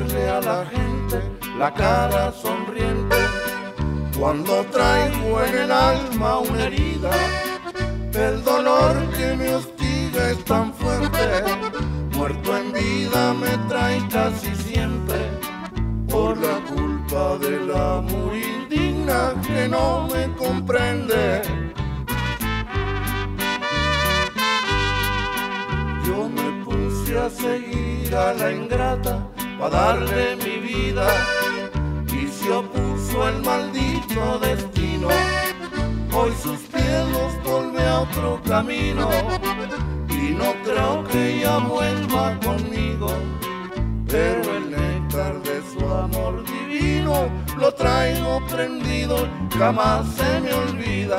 darle a la gente la cara sonriente, cuando traigo en el alma una herida. El dolor que me hostiga es tan fuerte, muerto en vida me trae casi siempre, por la culpa del amor indigna que no me comprende. Yo me puse a seguir a la ingrata para darle mi vida, y se opuso el maldito destino. Hoy sus pielos volve a otro camino, y no creo que ella vuelva conmigo, pero el néctar de su amor divino lo traigo prendido, jamás se me olvida.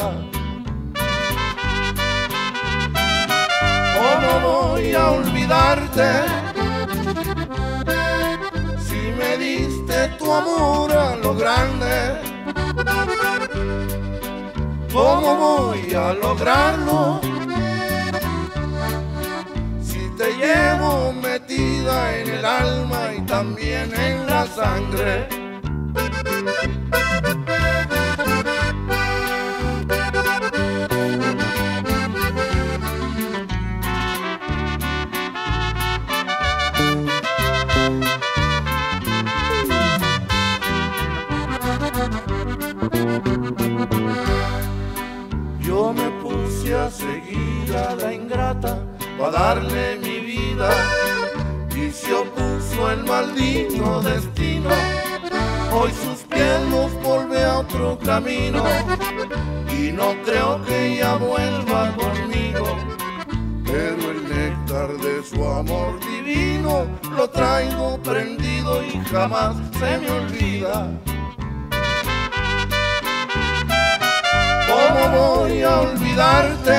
¿Cómo voy a olvidarte si me diste tu amor a lo grande? ¿Cómo voy a lograrlo si te llevo metida en el alma y también en la sangre? Yo me puse a seguir a la ingrata para darle mi vida, y se opuso el maldito destino. Hoy sus pieles vuelve a otro camino, y no creo que ella vuelva conmigo, pero el néctar de su amor divino lo traigo prendido y jamás se me olvida. ¿Cómo voy a olvidarte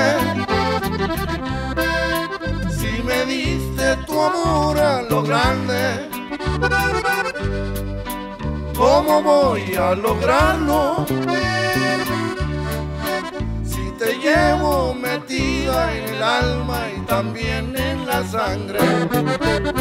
si me diste tu amor a lo grande? ¿Cómo voy a lograrlo si te llevo metida en el alma y también en la sangre?